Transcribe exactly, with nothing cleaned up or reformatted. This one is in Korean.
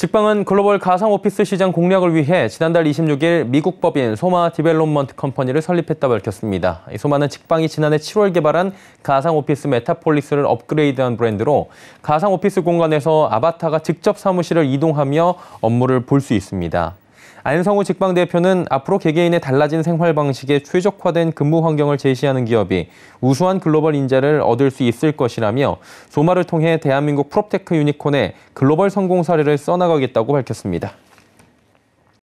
직방은 글로벌 가상오피스 시장 공략을 위해 지난달 이십육일 미국 법인 소마 디벨롭먼트 컴퍼니를 설립했다고 밝혔습니다. 소마는 직방이 지난해 칠월 개발한 가상오피스 메타폴리스를 업그레이드한 브랜드로 가상오피스 공간에서 아바타가 직접 사무실을 이동하며 업무를 볼 수 있습니다. 안성우 직방 대표는 앞으로 개개인의 달라진 생활 방식에 최적화된 근무 환경을 제시하는 기업이 우수한 글로벌 인재를 얻을 수 있을 것이라며 소마를 통해 대한민국 프롭테크 유니콘의 글로벌 성공 사례를 써나가겠다고 밝혔습니다.